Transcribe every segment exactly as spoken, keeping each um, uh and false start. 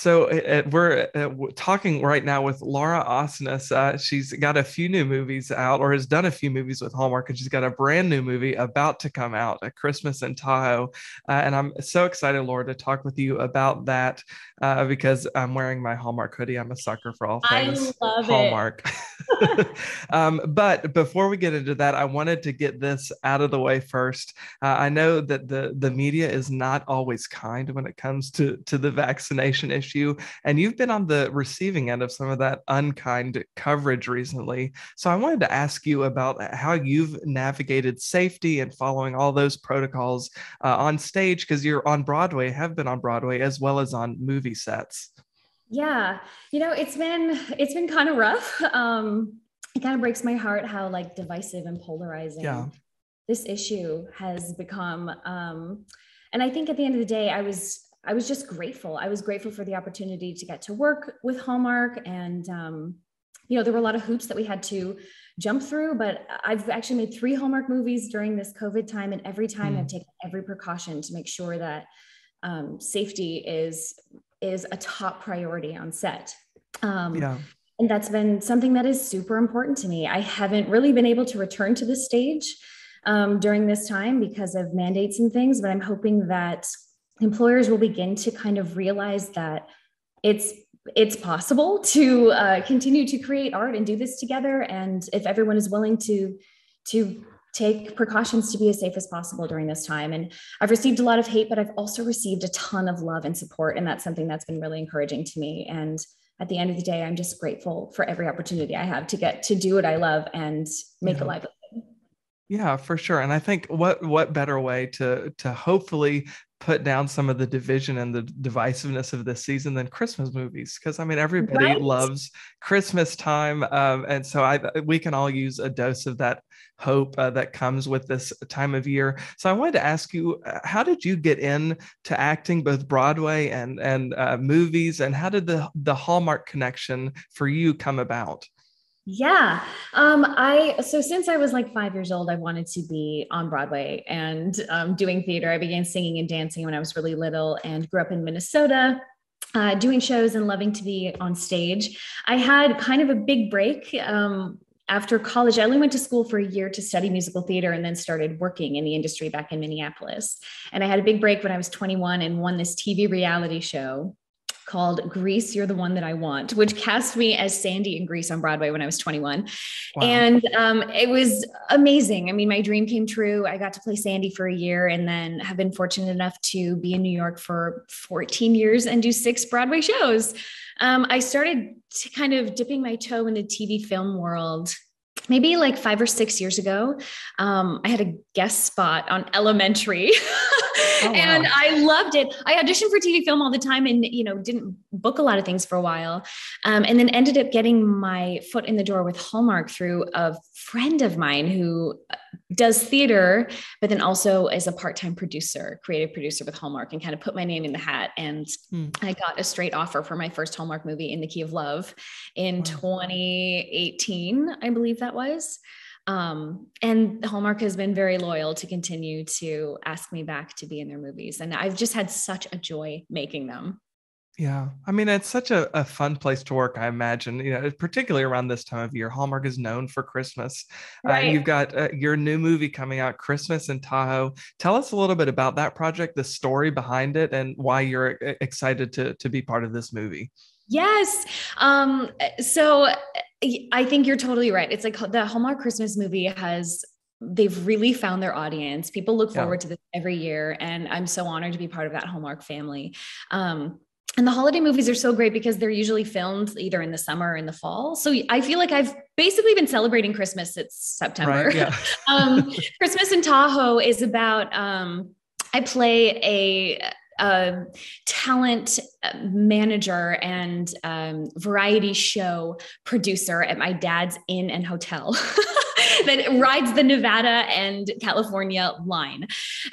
So uh, we're uh, talking right now with Laura Osnes. Uh, she's got a few new movies out, or has done a few movies with Hallmark, and she's got a brand new movie about to come out, A Christmas in Tahoe. Uh, and I'm so excited, Laura, to talk with you about that uh, because I'm wearing my Hallmark hoodie. I'm a sucker for all things I love Hallmark. It. um, but before we get into that, I wanted to get this out of the way first. Uh, I know that the, the media is not always kind when it comes to, to the vaccination issue, and you've been on the receiving end of some of that unkind coverage recently. So I wanted to ask you about how you've navigated safety and following all those protocols uh, on stage, because you're on Broadway, have been on Broadway, as well as on movie sets. Yeah, you know, it's been it's been kind of rough. Um, it kind of breaks my heart how like divisive and polarizing yeah. this issue has become. Um, and I think at the end of the day, I was. I was just grateful. I was grateful for the opportunity to get to work with Hallmark. And, um, you know, there were a lot of hoops that we had to jump through, but I've actually made three Hallmark movies during this COVID time. And every time mm. I've taken every precaution to make sure that um, safety is, is a top priority on set. Um, yeah. And that's been something that is super important to me. I haven't really been able to return to the stage um, during this time because of mandates and things, but I'm hoping that employers will begin to kind of realize that it's it's possible to uh, continue to create art and do this together. And if everyone is willing to, to take precautions to be as safe as possible during this time. And I've received a lot of hate, but I've also received a ton of love and support. And that's something that's been really encouraging to me. And at the end of the day, I'm just grateful for every opportunity I have to get to do what I love and make yeah. a livelihood. Yeah, for sure. And I think what what better way to to hopefully put down some of the division and the divisiveness of this season than Christmas movies. Because I mean, everybody right. loves Christmas time. Um, and so I, we can all use a dose of that hope uh, that comes with this time of year. So I wanted to ask you, how did you get into acting, both Broadway and, and uh, movies? And how did the, the Hallmark connection for you come about? Yeah. Um, I, so since I was like five years old, I wanted to be on Broadway and um, doing theater. I began singing and dancing when I was really little and grew up in Minnesota, uh, doing shows and loving to be on stage. I had kind of a big break um, after college. I only went to school for a year to study musical theater and then started working in the industry back in Minneapolis. And I had a big break when I was twenty-one and won this T V reality show called Grease, You're the One That I Want, which cast me as Sandy in Grease on Broadway when I was twenty-one. Wow. And um, it was amazing. I mean, my dream came true. I got to play Sandy for a year and then have been fortunate enough to be in New York for fourteen years and do six Broadway shows. Um, I started to kind of dipping my toe in the T V film world maybe like five or six years ago. Um, I had a guest spot on Elementary. Oh, wow. And I loved it. I auditioned for T V film all the time and, you know, didn't book a lot of things for a while. Um, and then ended up getting my foot in the door with Hallmark through a friend of mine who does theater, but then also as a part-time producer, creative producer with Hallmark, and kind of put my name in the hat. And hmm. I got a straight offer for my first Hallmark movie, In the Key of Love, in wow. twenty eighteen, I believe that was. Um, and Hallmark has been very loyal to continue to ask me back to be in their movies. And I've just had such a joy making them. Yeah. I mean, it's such a, a fun place to work, I imagine, you know, particularly around this time of year. Hallmark is known for Christmas. Right. Uh, you've got uh, your new movie coming out, Christmas in Tahoe. Tell us a little bit about that project, the story behind it, and why you're excited to, to be part of this movie. Yes. Um, so I think you're totally right. It's like the Hallmark Christmas movie has, they've really found their audience. People look yeah. forward to this every year. And I'm so honored to be part of that Hallmark family. Um, and the holiday movies are so great because they're usually filmed either in the summer or in the fall. So I feel like I've basically been celebrating Christmas since September. Right, yeah. um, Christmas in Tahoe is about, um, I play a, a talent manager and um, variety show producer at my dad's inn and hotel. that rides the Nevada and California line.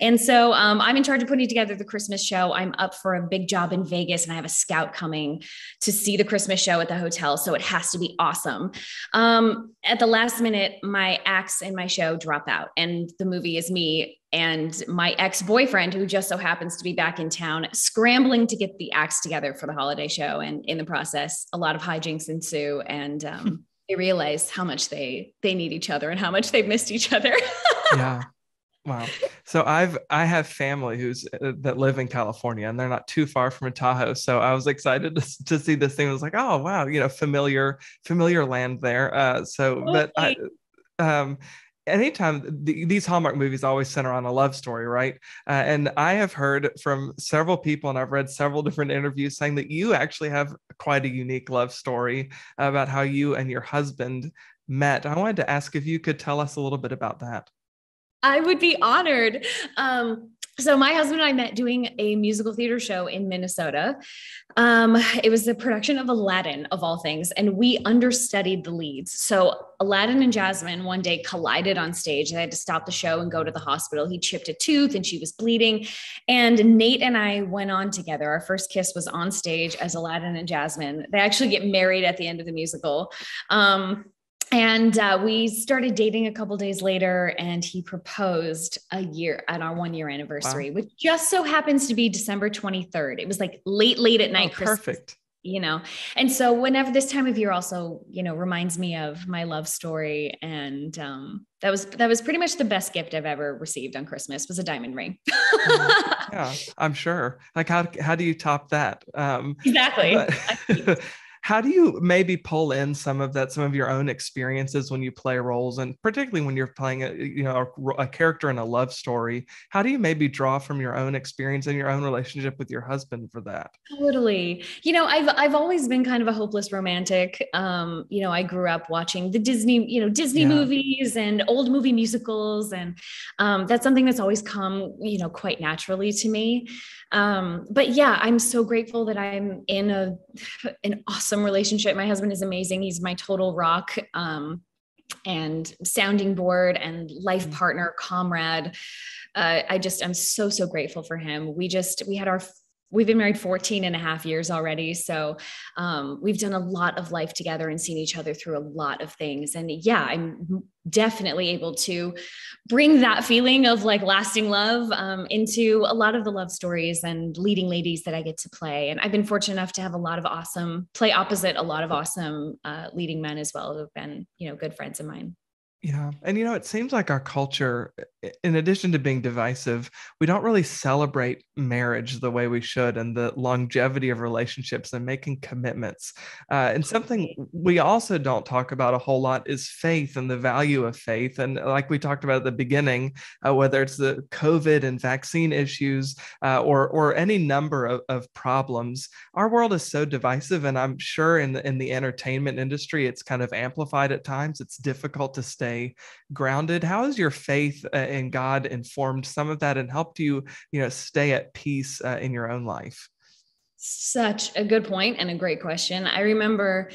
And so um, I'm in charge of putting together the Christmas show. I'm up for a big job in Vegas and I have a scout coming to see the Christmas show at the hotel. So it has to be awesome. Um, at the last minute, my acts in my show drop out and the movie is me and my ex-boyfriend, who just so happens to be back in town, scrambling to get the acts together for the holiday show. And in the process, a lot of hijinks ensue. And um, they realize how much they they need each other and how much they've missed each other. Yeah. Wow. So I've, I have family who's uh, that live in California and they're not too far from Tahoe. So I was excited to, to see this thing. I was like, oh, wow. You know, familiar, familiar land there. Uh, so okay. But I, um, anytime th- these Hallmark movies always center on a love story, right? Uh, and I have heard from several people, and I've read several different interviews saying that you actually have quite a unique love story about how you and your husband met. I wanted to ask if you could tell us a little bit about that. I would be honored. Um, so my husband and I met doing a musical theater show in Minnesota. Um, it was the production of Aladdin, of all things, and we understudied the leads. So Aladdin and Jasmine one day collided on stage. They had to stop the show and go to the hospital. He chipped a tooth and she was bleeding. And Nate and I went on together. Our first kiss was on stage as Aladdin and Jasmine. They actually get married at the end of the musical. Um, And uh, we started dating a couple days later, and he proposed a year at our one year anniversary, wow. which just so happens to be December twenty-third. It was like late, late at night. Oh, Christmas, perfect. You know? And so whenever this time of year also, you know, reminds me of my love story. And um, that was, that was pretty much the best gift I've ever received on Christmas, was a diamond ring. Yeah, I'm sure. Like how, how do you top that? Um, exactly. But- How do you maybe pull in some of that, some of your own experiences when you play roles, and particularly when you're playing a, you know, a, a character in a love story? How do you maybe draw from your own experience and your own relationship with your husband for that? Totally. You know, I've I've always been kind of a hopeless romantic. Um, you know, I grew up watching the Disney, you know, Disney yeah. movies and old movie musicals, and um, that's something that's always come, you know, quite naturally to me. Um, but yeah, I'm so grateful that I'm in a an awesome relationship. My husband is amazing. He's my total rock, um, and sounding board and life partner, comrade. Uh, I just, I'm so, so grateful for him. We just, we had our, we've been married fourteen and a half years already. So, um, we've done a lot of life together and seen each other through a lot of things. And yeah, I'm definitely able to bring that feeling of like lasting love um, into a lot of the love stories and leading ladies that I get to play. And I've been fortunate enough to have a lot of awesome play opposite a lot of awesome uh, leading men as well, who've been, you know, good friends of mine. Yeah. And, you know, it seems like our culture, in addition to being divisive, we don't really celebrate marriage the way we should, and the longevity of relationships and making commitments. Uh, and something we also don't talk about a whole lot is faith and the value of faith. And like we talked about at the beginning, uh, whether it's the COVID and vaccine issues uh, or or any number of, of problems, our world is so divisive. And I'm sure in the, in the entertainment industry, it's kind of amplified at times. It's difficult to stay grounded. How has your faith in God informed some of that and helped you, you know, stay at peace uh, in your own life? Such a good point and a great question. I remember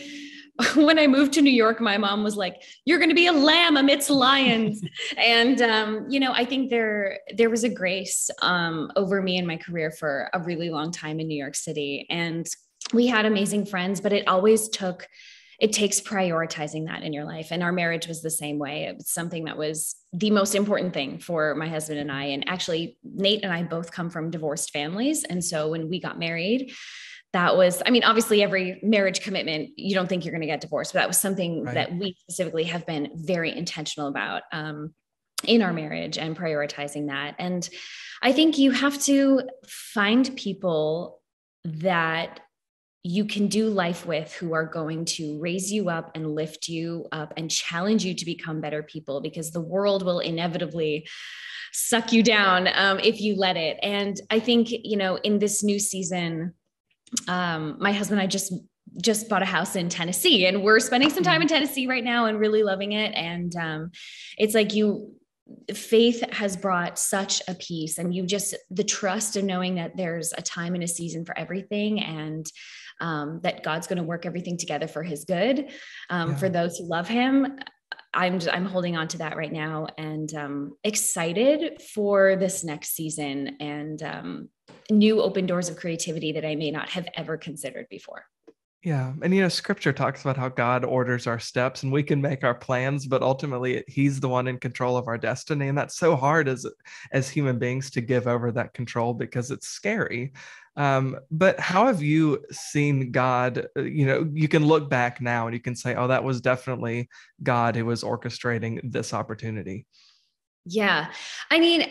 when I moved to New York, my mom was like, "You're going to be a lamb amidst lions." And, um, you know, I think there, there was a grace um, over me and my career for a really long time in New York City. And we had amazing friends, but it always took It takes prioritizing that in your life. And our marriage was the same way. It was something that was the most important thing for my husband and I. And actually, Nate and I both come from divorced families. And so when we got married, that was, I mean, obviously every marriage commitment, you don't think you're going to get divorced, but that was something right. that we specifically have been very intentional about um, in our marriage and prioritizing that. And I think you have to find people that you can do life with, who are going to raise you up and lift you up and challenge you to become better people, because the world will inevitably suck you down um, if you let it. And I think, you know, in this new season, um, my husband and I just just bought a house in Tennessee, and we're spending some time in Tennessee right now and really loving it. And um, it's like you faith has brought such a peace, and you just, the trust of knowing that there's a time and a season for everything, and um, that God's going to work everything together for his good, um, yeah. for those who love him. I'm just, I'm holding on to that right now, and um, excited for this next season and um, new open doors of creativity that I may not have ever considered before. Yeah. And, you know, scripture talks about how God orders our steps and we can make our plans, but ultimately he's the one in control of our destiny. And that's so hard as, as human beings to give over that control because it's scary. Um, but how have you seen God? You know, you can look back now and you can say, oh, that was definitely God who was orchestrating this opportunity. Yeah. I mean,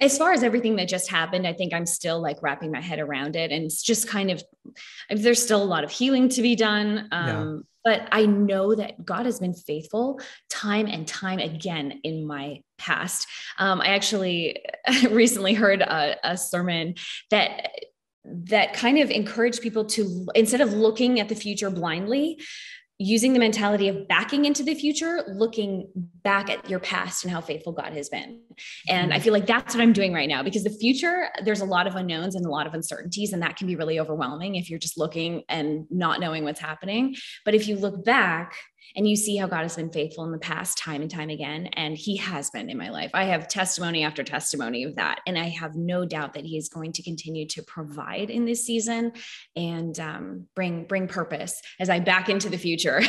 as far as everything that just happened, I think I'm still like wrapping my head around it. And it's just kind of, there's still a lot of healing to be done. Um, yeah. But I know that God has been faithful time and time again in my past. Um, I actually recently heard a, a sermon that that kind of encouraged people to, instead of looking at the future blindly, using the mentality of backing into the future, looking back at your past and how faithful God has been. And I feel like that's what I'm doing right now, because the future, there's a lot of unknowns and a lot of uncertainties, and that can be really overwhelming if you're just looking and not knowing what's happening. But if you look back and you see how God has been faithful in the past time and time again, and he has been in my life, I have testimony after testimony of that. And I have no doubt that he is going to continue to provide in this season and um, bring, bring purpose as I back into the future.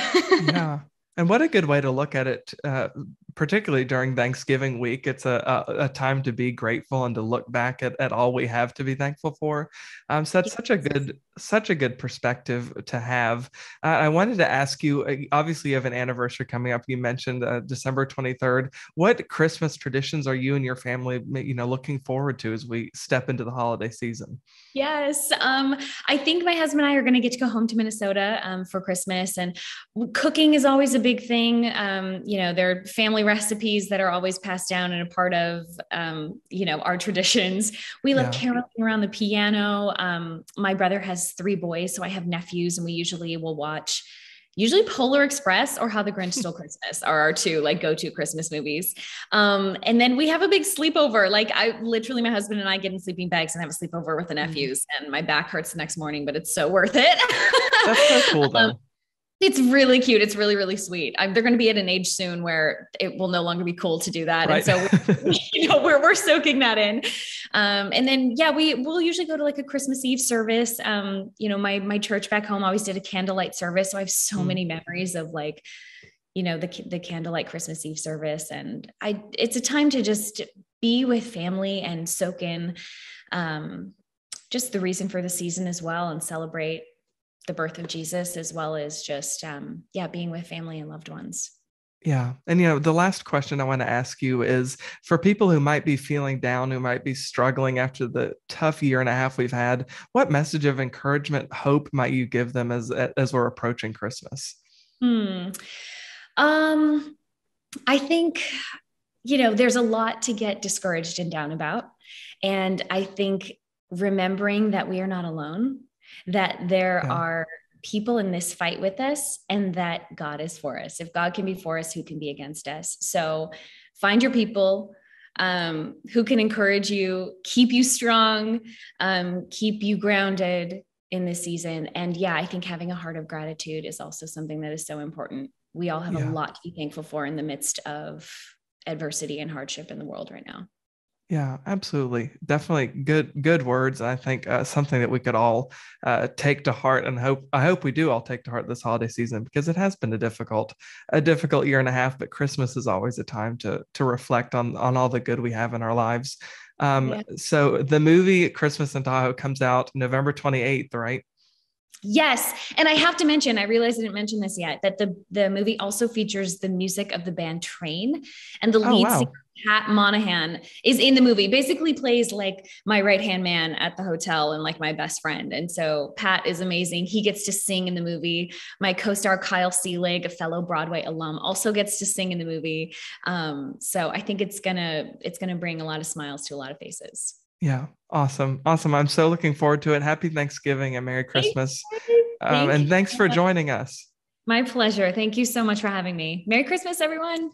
Yeah. And what a good way to look at it, uh, particularly during Thanksgiving week. It's a, a, a time to be grateful and to look back at, at all we have to be thankful for. Um, so that's such a good, such a good perspective to have. Uh, I wanted to ask you, obviously you have an anniversary coming up. You mentioned uh, December twenty-third. What Christmas traditions are you and your family, you know, looking forward to as we step into the holiday season? Yes. Um, I think my husband and I are going to get to go home to Minnesota um, for Christmas, and cooking is always a big thing. Um, you know, there are family recipes that are always passed down and a part of, um, you know, our traditions. We love yeah. caroling around the piano. Um, my brother has three boys, so I have nephews, and we usually will watch usually Polar Express or How the Grinch Stole Christmas are our two like go-to Christmas movies. Um, and then we have a big sleepover. Like I literally, my husband and I get in sleeping bags and have a sleepover with the nephews, mm-hmm. and my back hurts the next morning, but it's so worth it. That's so cool though. Um, It's really cute. It's really, really sweet. I'm, they're going to be at an age soon where it will no longer be cool to do that. Right. And so we, you know, we're, we're soaking that in. Um, and then, yeah, we will usually go to like a Christmas Eve service. Um, you know, my, my church back home always did a candlelight service. So I have so mm. many memories of like, you know, the, the candlelight Christmas Eve service. And I, it's a time to just be with family and soak in, um, just the reason for the season as well, and celebrate the birth of Jesus, as well as just, um, yeah, being with family and loved ones. Yeah. And, you know, the last question I want to ask you is for people who might be feeling down, who might be struggling after the tough year and a half we've had, what message of encouragement, hope might you give them as, as we're approaching Christmas? Hmm. Um, I think, you know, there's a lot to get discouraged and down about. And I think remembering that we are not alone, that there yeah. are people in this fight with us, and that God is for us. If God can be for us, who can be against us? So find your people, um, who can encourage you, keep you strong, um, keep you grounded in this season. And yeah, I think having a heart of gratitude is also something that is so important. We all have yeah. a lot to be thankful for in the midst of adversity and hardship in the world right now. Yeah, absolutely. Definitely good, good words. I think uh, something that we could all uh, take to heart, and hope, I hope we do all take to heart this holiday season, because it has been a difficult, a difficult year and a half, but Christmas is always a time to, to reflect on, on all the good we have in our lives. Um, yeah. So the movie Christmas in Tahoe comes out November twenty-eighth, right? Yes. And I have to mention, I realized I didn't mention this yet, that the, the movie also features the music of the band Train, and the lead oh, wow. singer Pat Monahan is in the movie, basically plays like my right-hand man at the hotel and like my best friend. And so Pat is amazing. He gets to sing in the movie. My co-star Kyle Selig, a fellow Broadway alum, also gets to sing in the movie. Um, so I think it's gonna, it's gonna bring a lot of smiles to a lot of faces. Yeah. Awesome. Awesome. I'm so looking forward to it. Happy Thanksgiving and Merry Christmas. Thank um, and thanks for joining us. My pleasure. Thank you so much for having me. Merry Christmas, everyone.